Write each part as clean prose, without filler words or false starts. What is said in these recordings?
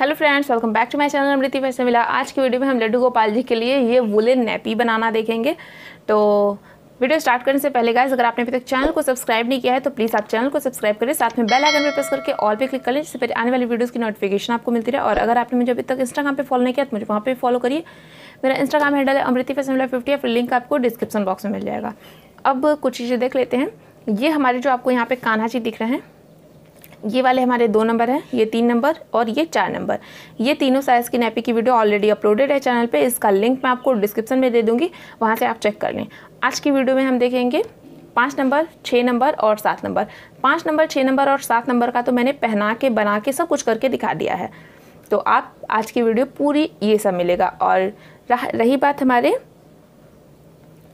Hello friends, welcome back to my channel Amriti fashion villa. आज की video में हम लड्डू गोपाल जी के लिए ये वुलन नैपी बनाना देखेंगे। तो वीडियो स्टार्ट करने से पहले गाइस, अगर आपने अभी तक चैनल को सब्सक्राइब नहीं किया है तो प्लीज़ आप चैनल को सब्सक्राइब करें, साथ में बेल आइकन पर प्रेस करके ऑल पे क्लिक कर लें, जिससे फिर आने वाली वीडियोस की नोटिफिकेशन आपको मिलती रहे। और अगर आपने मुझे अभी तक इंस्टाग्राम पे फॉलो नहीं किया तो मुझे वहाँ पे फॉलो करिए। मेरा इंस्टाग्राम हैंडल है अमृति फैशन विला 50, या फिर लिंक आपको डिस्क्रिप्शन बॉक्स में मिल जाएगा। अब कुछ चीज़ें देख लेते हैं। ये हमारे जो आपको यहाँ पे कान्हाची दिख रहे हैं, ये वाले हमारे 2 नंबर हैं, ये 3 नंबर और ये 4 नंबर। ये तीनों साइज़ की नैपी की वीडियो ऑलरेडी अपलोडेड है चैनल पे, इसका लिंक मैं आपको डिस्क्रिप्शन में दे दूँगी, वहाँ से आप चेक कर लें। आज की वीडियो में हम देखेंगे 5 नंबर, 6 नंबर और 7 नंबर। 5 नंबर, 6 नंबर और 7 नंबर का तो मैंने पहना के बना के सब कुछ करके दिखा दिया है, तो आप आज की वीडियो पूरी ये सब मिलेगा। और रही बात हमारे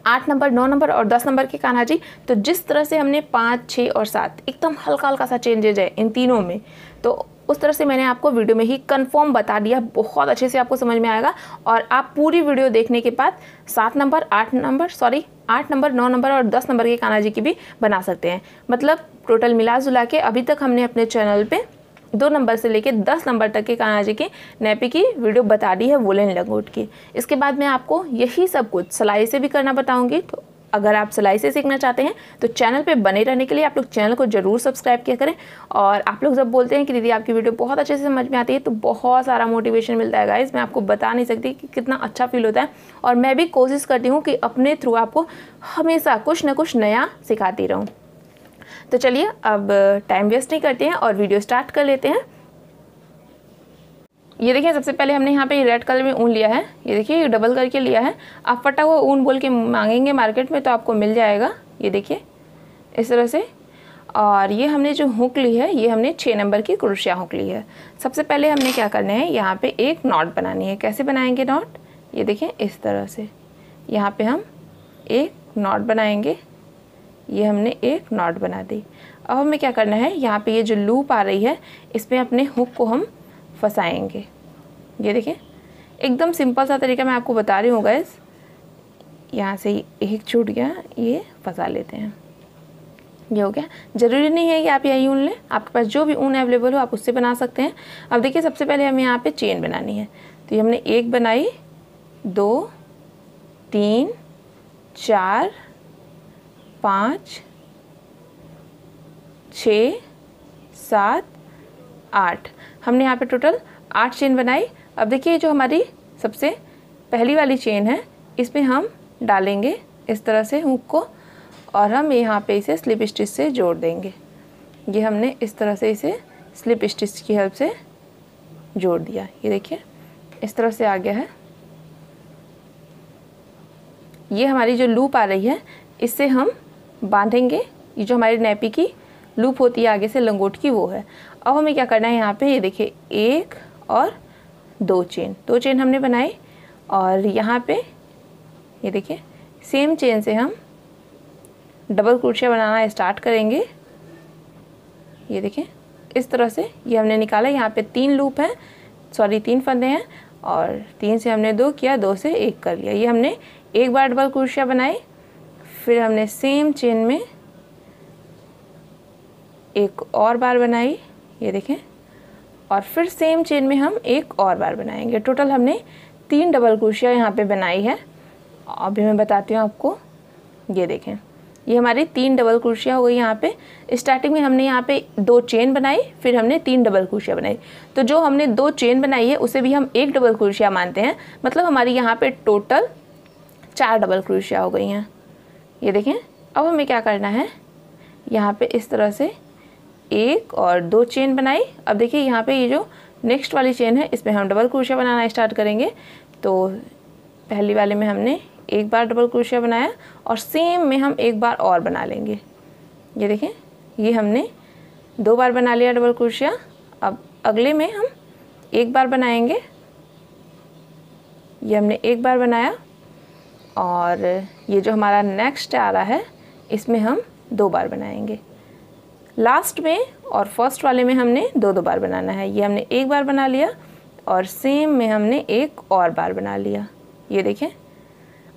8 नंबर, 9 नंबर और 10 नंबर के कान्हा जी, तो जिस तरह से हमने 5, 6 और 7 एकदम हल्का हल्का सा चेंजेज है इन तीनों में, तो उस तरह से मैंने आपको वीडियो में ही कंफर्म बता दिया। बहुत अच्छे से आपको समझ में आएगा। और आप पूरी वीडियो देखने के बाद 7 नंबर, 8 नंबर, 9 नंबर और 10 नंबर के कान्हा जी की भी बना सकते हैं। मतलब टोटल मिला जुला के अभी तक हमने अपने चैनल पर 2 नंबर से लेके 10 नंबर तक के कान्हा जी की नैपी की वीडियो बता दी है वुलन लंगोट की। इसके बाद मैं आपको यही सब कुछ सिलाई से भी करना बताऊंगी, तो अगर आप सिलाई से सीखना चाहते हैं तो चैनल पे बने रहने के लिए आप लोग चैनल को ज़रूर सब्सक्राइब किया करें। और आप लोग जब बोलते हैं कि दीदी आपकी वीडियो बहुत अच्छे से समझ में आती है, तो बहुत सारा मोटिवेशन मिलता है गाइस। मैं आपको बता नहीं सकती कि कितना अच्छा फील होता है। और मैं भी कोशिश करती हूँ कि अपने थ्रू आपको हमेशा कुछ ना कुछ नया सिखाती रहूँ। तो चलिए अब टाइम वेस्ट नहीं करते हैं और वीडियो स्टार्ट कर लेते हैं। ये देखिए, सबसे पहले हमने यहाँ पे रेड कलर में ऊन लिया है, ये देखिए डबल करके लिया है। आप फटा हुआ ऊन बोल के मांगेंगे मार्केट में तो आपको मिल जाएगा। ये देखिए इस तरह से। और ये हमने जो हुक ली है, ये हमने 6 नंबर की क्रोशिया हुक ली है। सबसे पहले हमने क्या करना है, यहाँ पर एक नॉट बनानी है। कैसे बनाएंगे नॉट, ये देखिए इस तरह से। यहाँ पर हम एक नॉट बनाएँगे। ये हमने एक नॉट बना दी। अब हमें क्या करना है, यहाँ पे ये जो लूप आ रही है इसमें अपने हुक को हम फंसाएंगे। ये देखिए एकदम सिंपल सा तरीका मैं आपको बता रही हूँ गाइस। यहाँ से एक छूट गया, ये फंसा लेते हैं, ये हो गया। ज़रूरी नहीं है कि आप यही ऊन लें, आपके पास जो भी ऊन अवेलेबल हो आप उससे बना सकते हैं। अब देखिए, सबसे पहले हमें यहाँ पर चेन बनानी है, तो ये हमने एक बनाई, 2, 3, 4, 5, 6, 7, 8, हमने यहाँ पे टोटल 8 चेन बनाई। अब देखिए जो हमारी सबसे पहली वाली चेन है, इसमें हम डालेंगे इस तरह से हुक को, और हम यहाँ पे इसे स्लिप स्टिच से जोड़ देंगे। ये हमने इस तरह से इसे स्लिप स्टिच की हेल्प से जोड़ दिया। ये देखिए इस तरह से आ गया है। ये हमारी जो लूप आ रही है इससे हम बांधेंगे। ये जो हमारी नैपी की लूप होती है आगे से लंगोट की, वो है। अब हमें क्या करना है, यहाँ पे ये देखिए 1 और 2 चेन हमने बनाई। और यहाँ पे ये देखिए सेम चेन से हम डबल क्रोशिया बनाना स्टार्ट करेंगे। ये देखिए इस तरह से ये हमने निकाला। यहाँ पे 3 लूप हैं, सॉरी 3 फंदे हैं, और 3 से हमने 2 किया, 2 से 1 कर लिया। ये हमने एक बार डबल क्रोशिया बनाई, फिर हमने सेम चेन में 1 और बार बनाई, ये देखें, और फिर सेम चेन में हम 1 और बार बनाएंगे। टोटल हमने 3 डबल क्रोशिया यहाँ पे बनाई है। अभी मैं बताती हूँ आपको। ये देखें, ये हमारी 3 डबल क्रोशिया हो गई। यहाँ पे स्टार्टिंग में हमने यहाँ पे 2 चेन बनाई, फिर हमने 3 डबल क्रोशिया बनाई। तो जो हमने 2 चेन बनाई है उसे भी हम 1 डबल क्रोशिया मानते हैं। मतलब हमारी यहाँ पर टोटल 4 डबल क्रोशिया हो गई हैं। ये देखें। अब हमें क्या करना है, यहाँ पे इस तरह से 1 और 2 चेन बनाई। अब देखिए यहाँ पे ये जो नेक्स्ट वाली चेन है इसमें हम डबल क्रोशिया बनाना स्टार्ट करेंगे। तो पहली वाले में हमने 1 बार डबल क्रोशिया बनाया, और सेम में हम 1 बार और बना लेंगे। ये देखें, ये हमने 2 बार बना लिया डबल क्रोशिया। अब अगले में हम 1 बार बनाएंगे। ये हमने 1 बार बनाया, और ये जो हमारा नेक्स्ट आ रहा है इसमें हम 2 बार बनाएंगे। लास्ट में और फर्स्ट वाले में हमने 2-2 बार बनाना है। ये हमने 1 बार बना लिया, और सेम में हमने 1 और बार बना लिया। ये देखें।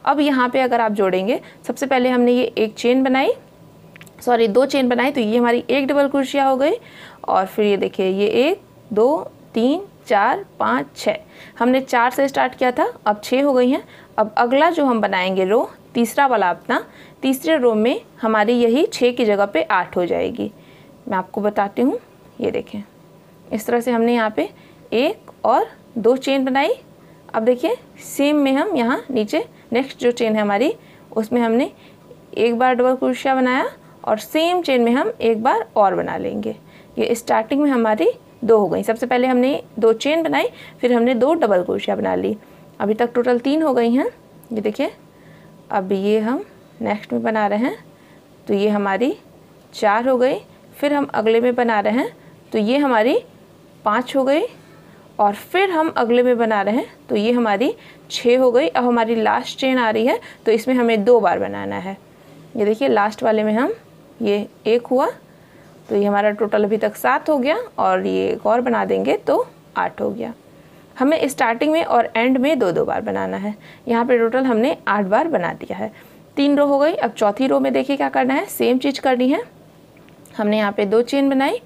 अब यहाँ पे अगर आप जोड़ेंगे, सबसे पहले हमने ये 1 चेन बनाई, सॉरी 2 चेन बनाई, तो ये हमारी 1 डबल क्रोशिया हो गई। और फिर ये देखिए ये 1, 2, 3, चार, पाँच, छः। हमने चार से स्टार्ट किया था, अब छः हो गई हैं। अब अगला जो हम बनाएंगे रो, तीसरा वाला अपना, तीसरे रो में हमारी यही छः की जगह पे आठ हो जाएगी। मैं आपको बताती हूँ, ये देखें इस तरह से हमने यहाँ पे एक और दो चेन बनाई। अब देखिए सेम में हम यहाँ नीचे नेक्स्ट जो चेन है हमारी, उसमें हमने एक बार डबल क्रोशिया बनाया और सेम चेन में हम एक बार और बना लेंगे। ये स्टार्टिंग में हमारी दो हो गई। सबसे पहले हमने दो चेन बनाई, फिर हमने दो डबल क्रोशिया बना ली। अभी तक टोटल तीन हो गई हैं। ये देखिए अब ये हम नेक्स्ट में बना रहे हैं, तो ये हमारी चार हो गई। फिर हम अगले में बना रहे हैं, तो ये हमारी पाँच हो गई। और फिर हम अगले में बना रहे हैं, तो ये हमारी छः हो गई। अब हमारी लास्ट चेन आ रही है, तो इसमें हमें दो बार बनाना है। ये देखिए लास्ट वाले में हम ये एक हुआ, तो ये हमारा टोटल अभी तक सात हो गया। और ये एक और बना देंगे तो आठ हो गया। हमें स्टार्टिंग में और एंड में दो दो बार बनाना है। यहाँ पे टोटल हमने आठ बार बना दिया है। तीन रो हो गई। अब चौथी रो में देखिए क्या करना है, सेम चीज़ करनी है। हमने यहाँ पे दो चेन बनाई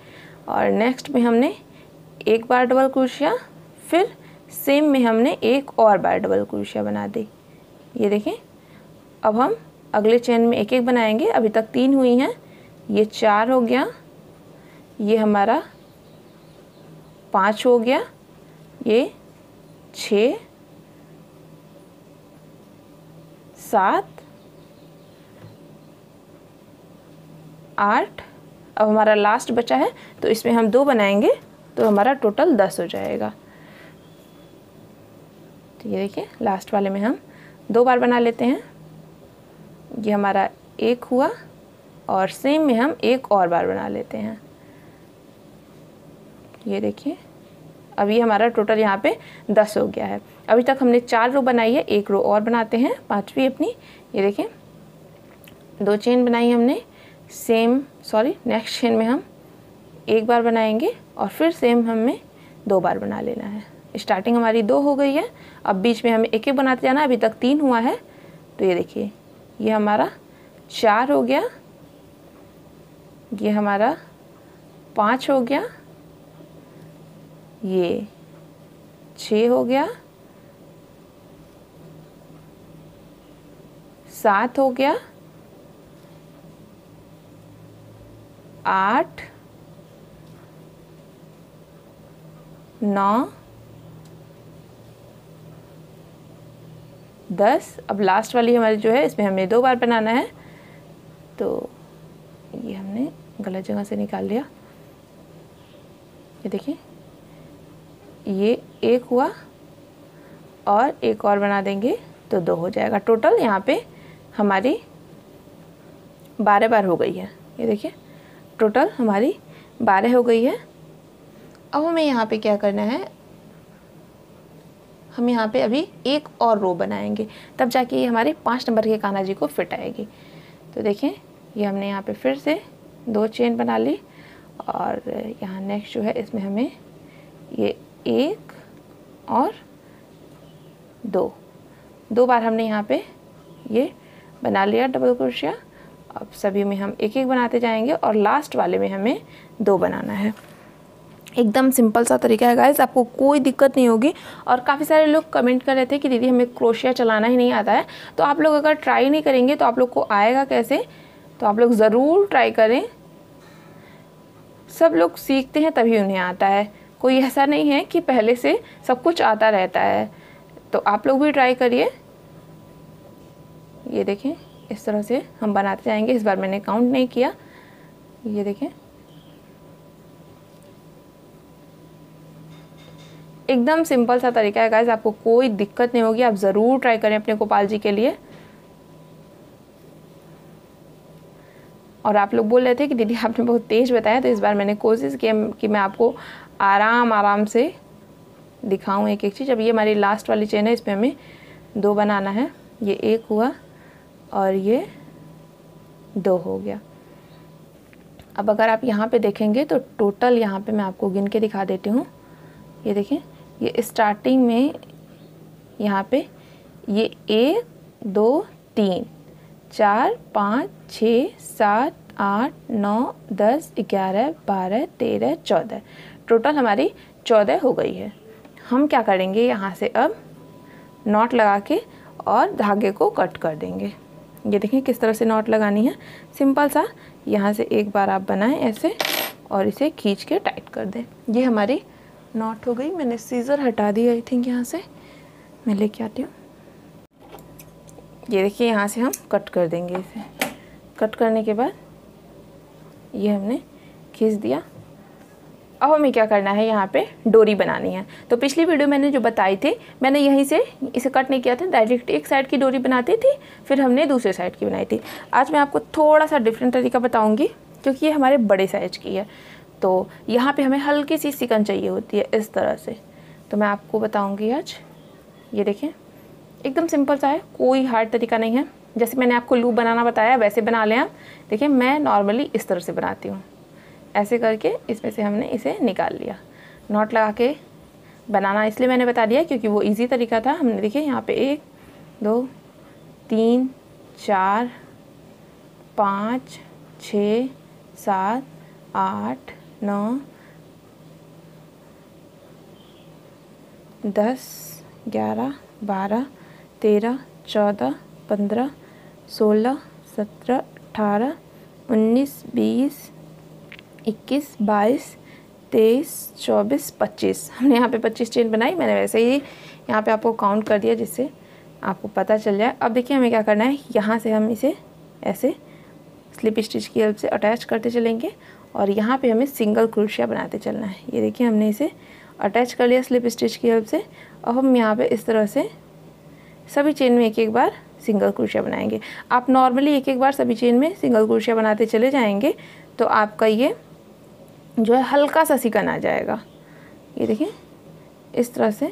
और नेक्स्ट में हमने एक बार डबल क्रोशिया, फिर सेम में हमने एक और बार डबल क्रोशिया बना दी। ये देखें अब हम अगले चेन में एक एक बनाएंगे। अभी तक तीन हुई हैं, ये चार हो गया, ये हमारा पाँच हो गया, ये छः, सात, आठ। अब हमारा लास्ट बचा है, तो इसमें हम दो बनाएंगे तो हमारा टोटल दस हो जाएगा। तो ये देखिए लास्ट वाले में हम दो बार बना लेते हैं। ये हमारा एक हुआ और सेम में हम एक और बार बना लेते हैं। ये देखिए अब ये हमारा टोटल यहाँ पे दस हो गया है। अभी तक हमने चार रो बनाई है, एक रो और बनाते हैं, पांचवी अपनी। ये देखिए दो चेन बनाई हमने, नेक्स्ट चेन में हम एक बार बनाएंगे और फिर सेम हमें दो बार बना लेना है। स्टार्टिंग हमारी दो हो गई है, अब बीच में हमें एक एक बनाते जाना। अभी तक तीन हुआ है, तो ये देखिए ये हमारा चार हो गया, ये हमारा पाँच हो गया, ये छः हो गया, सात हो गया, आठ, नौ, दस। अब लास्ट वाली हमारी जो है, इसमें हमें दो बार बनाना है। तो ये हमने गलत जगह से निकाल लिया। ये देखिए ये एक हुआ और एक और बना देंगे तो दो हो जाएगा। टोटल यहाँ पे हमारी 12 बार हो गई है। ये देखिए टोटल हमारी 12 हो गई है। अब हमें यहाँ पे क्या करना है, हम यहाँ पे अभी एक और रो बनाएंगे, तब जाके ये हमारे 5 नंबर के कान्हा जी को फिट आएगी। तो देखें ये हमने यहाँ पे फिर से दो चेन बना ली और यहाँ नेक्स्ट जो है इसमें हमें ये एक और दो, दो बार हमने यहाँ पे ये बना लिया डबल क्रोशिया। अब सभी में हम एक एक बनाते जाएंगे और लास्ट वाले में हमें दो बनाना है। एकदम सिंपल सा तरीका है गाइस, आपको कोई दिक्कत नहीं होगी। और काफ़ी सारे लोग कमेंट कर रहे थे कि दीदी हमें क्रोशिया चलाना ही नहीं आता है, तो आप लोग अगर ट्राई नहीं करेंगे तो आप लोग को आएगा कैसे? तो आप लोग ज़रूर ट्राई करें। सब लोग सीखते हैं तभी उन्हें आता है, कोई ऐसा नहीं है कि पहले से सब कुछ आता रहता है। तो आप लोग भी ट्राई करिए। ये देखें इस तरह से हम बनाते जाएंगे। इस बार मैंने काउंट नहीं किया। ये देखें एकदम सिंपल सा तरीका है गाइस, आपको कोई दिक्कत नहीं होगी। आप ज़रूर ट्राई करें अपने गोपाल जी के लिए। और आप लोग बोल रहे थे कि दीदी आपने बहुत तेज़ बताया, तो इस बार मैंने कोशिश की कि मैं आपको आराम से दिखाऊं एक एक चीज़। अब ये हमारी लास्ट वाली चेन है, इसमें हमें दो बनाना है। ये एक हुआ और ये दो हो गया। अब अगर आप यहाँ पे देखेंगे तो टोटल यहाँ पे मैं आपको गिन के दिखा देती हूँ। ये देखें ये स्टार्टिंग में यहाँ पे ये एक, दो, तीन, चार, पाँच, छः, सात, आठ, नौ, 10, 11, 12, 13, 14। टोटल हमारी 14 हो गई है। हम क्या करेंगे, यहाँ से अब नॉट लगा के और धागे को कट कर देंगे। ये देखें किस तरह से नॉट लगानी है, सिंपल सा। यहाँ से एक बार आप बनाएं ऐसे और इसे खींच के टाइट कर दें। ये हमारी नॉट हो गई। मैंने सीज़र हटा दी आई थिंक यहाँ से, मैं लेके आती हूँ। ये देखिए यहाँ से हम कट कर देंगे इसे। कट करने के बाद ये हमने खींच दिया। अब हमें क्या करना है, यहाँ पे डोरी बनानी है। तो पिछली वीडियो मैंने जो बताई थी, मैंने यहीं से इसे कट नहीं किया था, डायरेक्ट एक साइड की डोरी बनाती थी, फिर हमने दूसरे साइड की बनाई थी। आज मैं आपको थोड़ा सा डिफरेंट तरीका बताऊँगी क्योंकि ये हमारे बड़े साइज की है। तो यहाँ पे हमें हल्की सी सिकन चाहिए होती है इस तरह से, तो मैं आपको बताऊँगी आज। ये देखें एकदम सिंपल सा है, कोई हार्ड तरीका नहीं है। जैसे मैंने आपको लूप बनाना बताया वैसे बना लें आप। देखिए मैं नॉर्मली इस तरह से बनाती हूँ, ऐसे करके इसमें से हमने इसे निकाल लिया। नॉट लगा के बनाना इसलिए मैंने बता दिया क्योंकि वो इजी तरीका था। हमने देखिए यहाँ पे 1 2 3 4 5 6 7 8 9 10 11 12 13 14 15 16 17 18 19 20 21 22 23 24 25। हमने यहाँ पे 25 चेन बनाई। मैंने वैसे ही यहाँ पे आपको काउंट कर दिया जिससे आपको पता चल जाए। अब देखिए हमें क्या करना है, यहाँ से हम इसे ऐसे स्लिप स्टिच की हेल्प से अटैच करते चलेंगे और यहाँ पे हमें सिंगल क्रोशिया बनाते चलना है। ये देखिए हमने इसे अटैच कर लिया स्लिप स्टिच की हेल्प से। अब हम यहाँ पे इस तरह से सभी चेन में एक एक बार सिंगल क्रोशिया बनाएंगे। आप नॉर्मली एक एक बार सभी चेन में सिंगल क्रोशिया बनाते चले जाएंगे तो आपका ये जो है हल्का सा सिकन आ जाएगा। ये देखिए इस तरह से।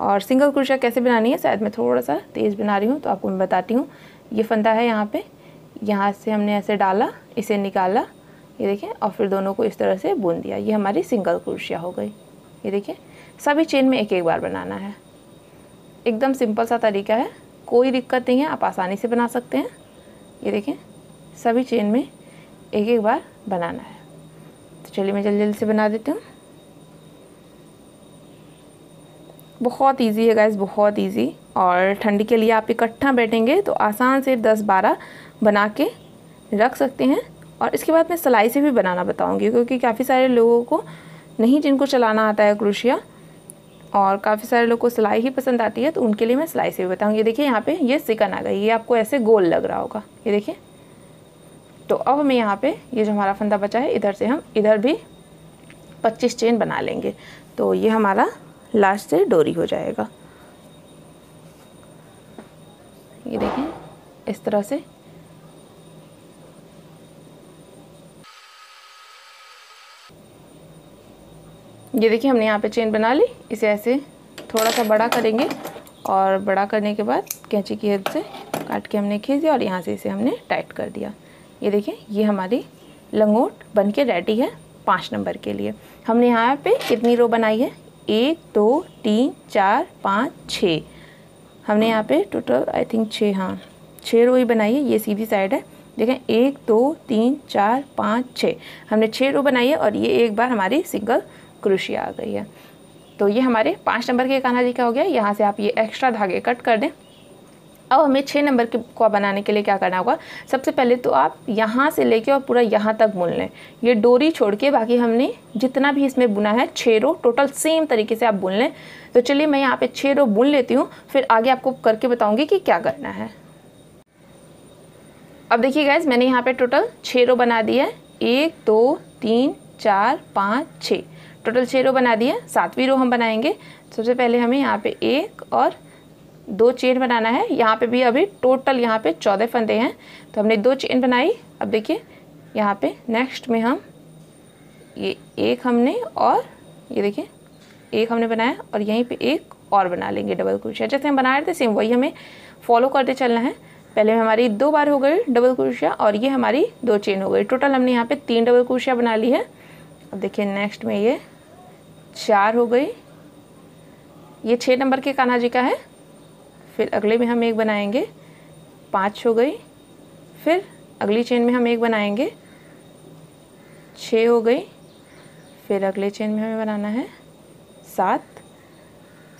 और सिंगल क्रोशिया कैसे बनानी है, शायद मैं थोड़ा सा तेज़ बना रही हूँ तो आपको मैं बताती हूँ। ये फंदा है यहाँ पे, यहाँ से हमने ऐसे डाला, इसे निकाला, ये देखिए, और फिर दोनों को इस तरह से बुन दिया। ये हमारी सिंगल क्रोशिया हो गई। ये देखिए सभी चेन में एक एक बार बनाना है। एकदम सिंपल सा तरीका है, कोई दिक्कत नहीं है, आप आसानी से बना सकते हैं। ये देखें सभी चेन में एक एक बार बनाना है। तो चलिए मैं जल्दी जल्दी से बना देती हूँ। बहुत इजी है गाइस, बहुत इजी। और ठंडी के लिए आप इकट्ठा बैठेंगे तो आसान से 10-12 बना के रख सकते हैं। और इसके बाद मैं सिलाई से भी बनाना बताऊँगी क्योंकि काफ़ी सारे लोगों को नहीं, जिनको चलाना आता है क्रोशिया, और काफ़ी सारे लोगों को सिलाई ही पसंद आती है, तो उनके लिए मैं सिलाई से भी बताऊँगी। ये देखिए यहाँ पे ये सिकन आ गई, ये आपको ऐसे गोल लग रहा होगा। ये देखिए। तो अब हमें यहाँ पे ये जो हमारा फंदा बचा है, इधर से हम इधर भी 25 चेन बना लेंगे तो ये हमारा लास्ट से डोरी हो जाएगा। ये देखें इस तरह से। ये देखिए हमने यहाँ पे चेन बना ली। इसे ऐसे थोड़ा सा बड़ा करेंगे और बड़ा करने के बाद कैंची की हेल्प से काट के हमने खींच दिया और यहाँ से इसे हमने टाइट कर दिया। ये देखिए ये हमारी लंगोट बनके रेडी है 5 नंबर के लिए। हमने यहाँ पे कितनी रो बनाई है, 1 2 3 4 5 6। हमने यहाँ पे टोटल आई थिंक 6, हाँ 6 रो ही बनाई है। ये सीधी साइड है, देखें 1 2 3 4 5 6, हमने 6 रो बनाई है और ये एक बार हमारी सिंगल क्रोशिया आ गई है। तो ये हमारे 5 नंबर के कान्हा जी का हो गया। यहाँ से आप ये एक्स्ट्रा धागे कट कर दें। अब हमें 6 नंबर को बनाने के लिए क्या करना होगा, सबसे पहले तो आप यहाँ से लेके और पूरा यहाँ तक बुन लें, ये डोरी छोड़ के। बाकी हमने जितना भी इसमें बुना है 6 रो टोटल सेम तरीके से आप बुन लें। तो चलिए मैं यहाँ पे 6 रो बुन लेती हूँ, फिर आगे आपको करके बताऊँगी कि क्या करना है। अब देखिए गाइज मैंने यहाँ पर टोटल 6 रो बना दी है, 1 2 3 4 5 6, टोटल 6 रो बना दिए। 7वीं रो हम बनाएंगे। सबसे पहले हमें यहाँ पे 1 और 2 चेन बनाना है। यहाँ पे भी अभी टोटल यहाँ पे 14 फंदे हैं तो हमने 2 चेन बनाई। अब देखिए यहाँ पे नेक्स्ट में हम ये 1 हमने, और ये देखिए 1 हमने बनाया और यहीं पे 1 और बना लेंगे डबल क्रोशिया। जैसे हम बना रहे थे सेम वही हमें फॉलो करते चलना है। पहले हमारी 2 बार हो गई डबल क्रोशिया और ये हमारी 2 चेन हो गई। टोटल हमने यहाँ पर 3 डबल क्रोशिया बना ली है। अब देखिए नेक्स्ट में ये 4 हो गई, ये 6 नंबर के कान्हा जी का है। फिर अगले में हम 1 बनाएंगे, 5 हो गई। फिर अगली चेन में हम 1 बनाएंगे, 6 हो गई। फिर अगले चेन में हमें बनाना है 7,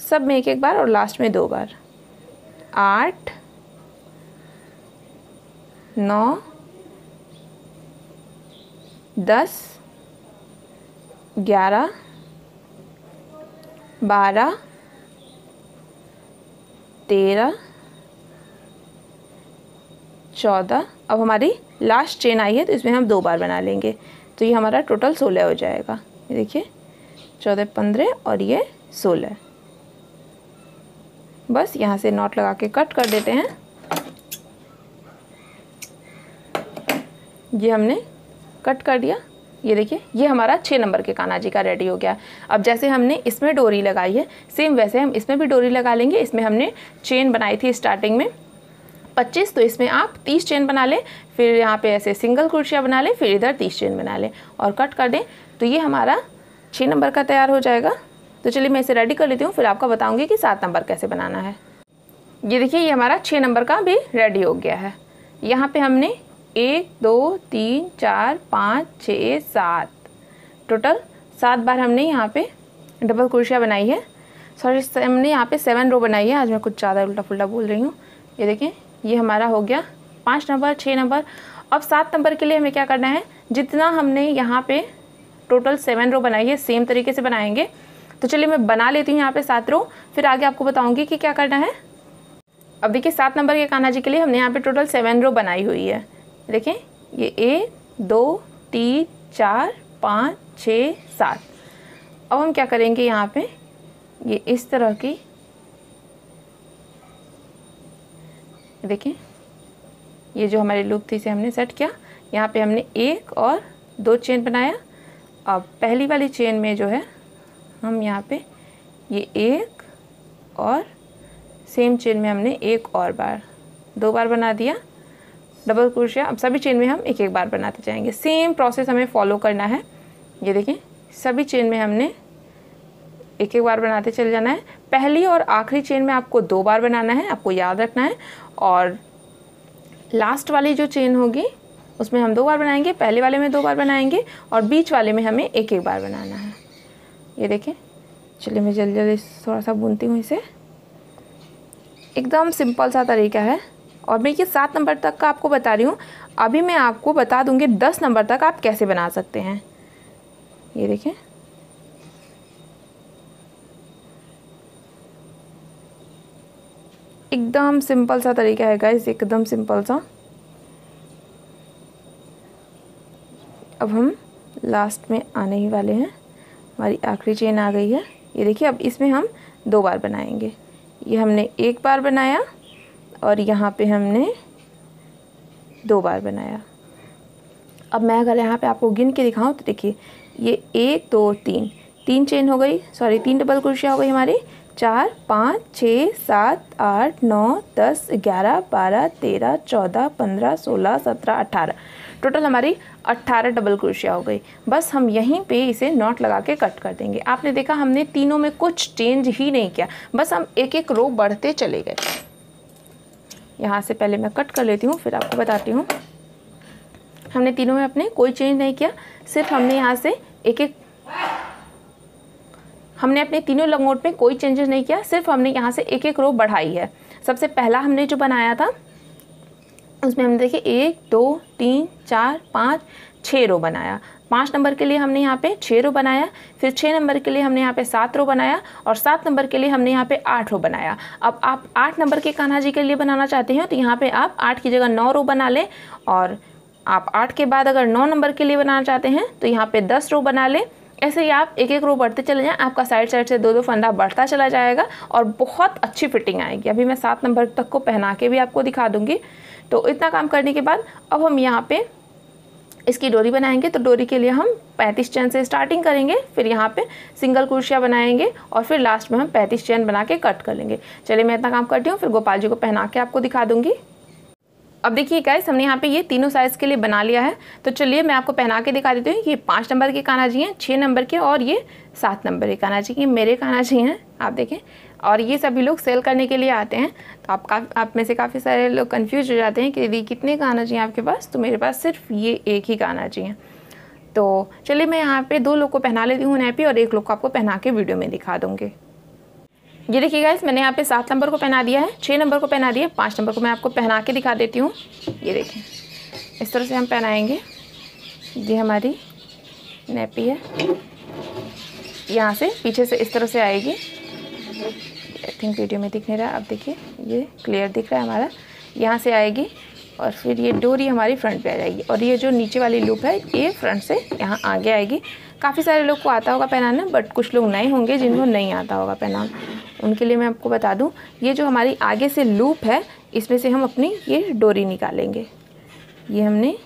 सब में एक एक बार और लास्ट में 2 बार, 8, 9, 10, 11, 12, 13, 14। अब हमारी लास्ट चेन आई है तो इसमें हम 2 बार बना लेंगे, तो ये हमारा टोटल 16 हो जाएगा। ये देखिए 14, 15 और ये 16। बस यहाँ से नॉट लगा के कट कर देते हैं। ये हमने कट कर दिया। ये देखिए ये हमारा 6 नंबर के कानाजी का रेडी हो गया। अब जैसे हमने इसमें डोरी लगाई है सेम वैसे हम इसमें भी डोरी लगा लेंगे। इसमें हमने चेन बनाई थी स्टार्टिंग में 25, तो इसमें आप 30 चेन बना लें, फिर यहाँ पे ऐसे सिंगल क्रोशिया बना लें, फिर इधर 30 चेन बना लें और कट कर दें, तो ये हमारा 6 नंबर का तैयार हो जाएगा। तो चलिए मैं इसे रेडी कर लेती हूँ, फिर आपको बताऊँगी कि 7 नंबर कैसे बनाना है। ये देखिए ये हमारा 6 नंबर का भी रेडी हो गया है। यहाँ पर हमने 1, 2, 3, 4, 5, 6, 7 टोटल 7 बार हमने यहाँ पे डबल क्रोशिया बनाई है। सॉरी हमने यहाँ पे 7 रो बनाई है, आज मैं कुछ ज़्यादा उल्टा फुल्टा बोल रही हूँ। ये देखें ये हमारा हो गया 5 नंबर, 6 नंबर। अब 7 नंबर के लिए हमें क्या करना है, जितना हमने यहाँ पे टोटल 7 रो बनाई है सेम तरीके से बनाएंगे। तो चलिए मैं बना लेती हूँ यहाँ पे 7 रो, फिर आगे आपको बताऊँगी कि क्या करना है। अब देखिए 7 नंबर के कान्हा जी के लिए हमने यहाँ पे टोटल 7 रो बनाई हुई है। देखें ये 1, 2, 3, 4, 5, 6, 7। अब हम क्या करेंगे यहाँ पे ये इस तरह की देखें ये जो हमारी लूप थी इसे हमने सेट किया। यहाँ पे हमने 1 और 2 चेन बनाया। अब पहली वाली चेन में जो है हम यहाँ पे ये 1 और सेम चेन में हमने 1 और 2 बार बना दिया डबल क्रोशिया। अब सभी चेन में हम एक एक बार बनाते जाएंगे, सेम प्रोसेस हमें फॉलो करना है। ये देखें सभी चेन में हमने एक एक बार बनाते चले जाना है। पहली और आखिरी चेन में आपको 2 बार बनाना है, आपको याद रखना है। और लास्ट वाली जो चेन होगी उसमें हम 2 बार बनाएंगे, पहले वाले में 2 बार बनाएंगे और बीच वाले में हमें एक एक बार बनाना है। ये देखें चलिए मैं जल्दी जल्दी थोड़ा सा बुनती हूँ इसे। एकदम सिंपल सा तरीका है और मैं ये 7 नंबर तक का आपको बता रही हूँ। अभी मैं आपको बता दूँगी 10 नंबर तक आप कैसे बना सकते हैं। ये देखें एकदम सिंपल सा तरीका है गाइस, एकदम सिंपल सा। अब हम लास्ट में आने ही वाले हैं, हमारी आखिरी चेन आ गई है। ये देखिए अब इसमें हम 2 बार बनाएंगे। ये हमने 1 बार बनाया और यहाँ पे हमने 2 बार बनाया। अब मैं अगर यहाँ पे आपको गिन के दिखाऊँ तो देखिए ये 1, 2, 3 चेन हो गई, सॉरी 3 डबल क्रोशिया हो गई हमारी, 4, 5, 6, 7, 8, 9, 10, 11, 12, 13, 14, 15, 16, 17, 18 टोटल हमारी 18 डबल क्रोशिया हो गई। बस हम यहीं पे इसे नॉट लगा के कट कर देंगे। आपने देखा हमने तीनों में कुछ चेंज ही नहीं किया, बस हम एक एक रो बढ़ते चले गए। यहाँ से पहले मैं कट कर लेती हूँ फिर आपको बताती हूँ। हमने तीनों में अपने कोई चेंज नहीं किया, सिर्फ हमने यहाँ से हमने अपने तीनों लंगोट में कोई चेंजेस नहीं किया, सिर्फ हमने यहाँ से एक एक रो बढ़ाई है। सबसे पहला हमने जो बनाया था उसमें हमने देखिए 1, 2, 3, 4, 5, 6 रो बनाया। 5 नंबर के लिए हमने यहाँ पे 6 रो बनाया, फिर 6 नंबर के लिए हमने यहाँ पे 7 रो बनाया और 7 नंबर के लिए हमने यहाँ पे 8 रो बनाया। अब आप 8 नंबर के कान्हा जी के लिए बनाना चाहते हो तो यहाँ पे आप 8 की जगह 9 रो बना लें, और आप 8 के बाद अगर 9 नंबर के लिए बनाना चाहते हैं तो यहाँ पे 10 रो बना लें। ऐसे ही आप एक एक रो बढ़ते चले जाएं, आपका साइड साइड से 2-2 फंदा बढ़ता चला जाएगा और बहुत अच्छी फिटिंग आएगी। अभी मैं 7 नंबर तक को पहना के भी आपको दिखा दूंगी। तो इतना काम करने के बाद अब हम यहाँ पे इसकी डोरी बनाएंगे। तो डोरी के लिए हम 35 चैन से स्टार्टिंग करेंगे, फिर यहाँ पे सिंगल क्रोशिया बनाएंगे और फिर लास्ट में हम 35 चैन बना के कट कर लेंगे। चलिए मैं इतना काम करती हूँ, फिर गोपाल जी को पहना के आपको दिखा दूँगी। अब देखिए गाइस हमने यहाँ पे ये तीनों साइज़ के लिए बना लिया है। तो चलिए मैं आपको पहना के दिखा देती हूँ। ये 5 नंबर के कान्हा जी हैं, 6 नंबर के और ये 7 नंबर के कान्हा जी, ये मेरे कान्हा जी हैं। आप देखें और ये सभी लोग सेल करने के लिए आते हैं। तो आप में से काफ़ी सारे लोग कंफ्यूज हो जाते हैं कि दीदी कितने कान्हा जी हैं आपके पास, तो मेरे पास सिर्फ ये एक ही कान्हा जी हैं। तो चलिए मैं यहाँ पे दो लोग को पहना लेती हूँ नेपी और एक लोग को आपको पहना के वीडियो में दिखा दूँगी। ये देखिए गाइस, मैंने यहाँ पे 7 नंबर को पहना दिया है, 6 नंबर को पहना दिया है, 5 नंबर को मैं आपको पहना के दिखा देती हूँ। ये देखें इस तरह से हम पहनाएंगे। ये हमारी नेपी है, यहाँ से पीछे से इस तरह से आएगी। आई थिंक वीडियो में दिख नहीं रहा, आप देखिए ये क्लियर दिख रहा है हमारा, यहाँ से आएगी और फिर ये डोरी हमारी फ्रंट पे आ जाएगी और ये जो नीचे वाली लूप है ये फ्रंट से यहाँ आगे आएगी। काफ़ी सारे लोग को आता होगा पहनाना, बट कुछ लोग नए होंगे जिनको नहीं आता होगा पहनाना, उनके लिए मैं आपको बता दूं, ये जो हमारी आगे से लूप है इसमें से हम अपनी ये डोरी निकालेंगे। ये हमने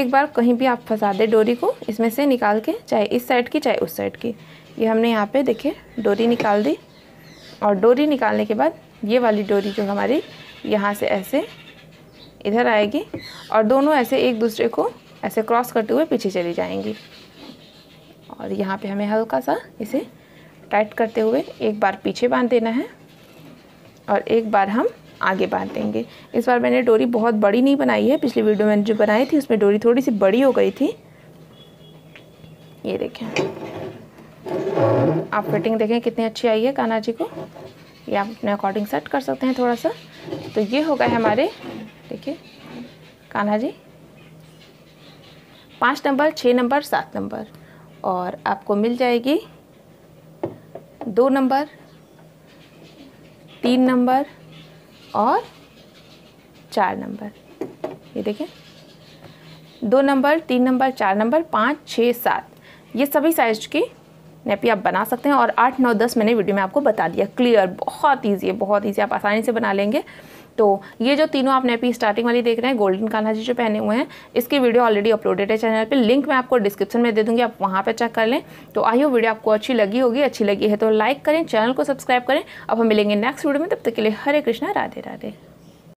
एक बार कहीं भी आप फंसा दे डोरी को, इसमें से निकाल के, चाहे इस साइड की चाहे उस साइड की। ये हमने यहाँ पे देखिए डोरी निकाल दी और डोरी निकालने के बाद ये वाली डोरी जो हमारी यहाँ से ऐसे इधर आएगी और दोनों ऐसे एक दूसरे को ऐसे क्रॉस करते हुए पीछे चली जाएंगी और यहाँ पे हमें हल्का सा इसे टाइट करते हुए एक बार पीछे बांध देना है और एक बार हम आगे बांध देंगे। इस बार मैंने डोरी बहुत बड़ी नहीं बनाई है, पिछली वीडियो में जो बनाई थी उसमें डोरी थोड़ी सी बड़ी हो गई थी। ये देखें आप फिटिंग देखें कितनी अच्छी आई है कान्हा जी को, ये आप अपने अकॉर्डिंग सेट कर सकते हैं थोड़ा सा। तो ये हो गए हमारे, देखिए Kanha ji 5 number, 6 number, 7 number और आपको मिल जाएगी 2 नंबर, 3 नंबर और 4 नंबर। ये देखें 2 नंबर, 3 नंबर, 4 नंबर, 5, 6, 7 ये सभी साइज की नेपी आप बना सकते हैं और 8, 9, 10 मैंने वीडियो में आपको बता दिया क्लियर। बहुत ईजी है, बहुत ईजी, आप आसानी से बना लेंगे। तो ये जो तीनों आप नेपी स्टार्टिंग वाली देख रहे हैं गोल्डन कान्हा जी जो पहने हुए हैं, इसकी वीडियो ऑलरेडी अपलोडेड है चैनल पे, लिंक मैं आपको डिस्क्रिप्शन में दे दूंगी, आप वहाँ पे चेक कर लें। तो आई होप वीडियो आपको अच्छी लगी होगी, अच्छी लगी है तो लाइक करें, चैनल को सब्सक्राइब करें। अब हम मिलेंगे नेक्स्ट वीडियो में, तब तक के लिए हरे कृष्णा, राधे राधे।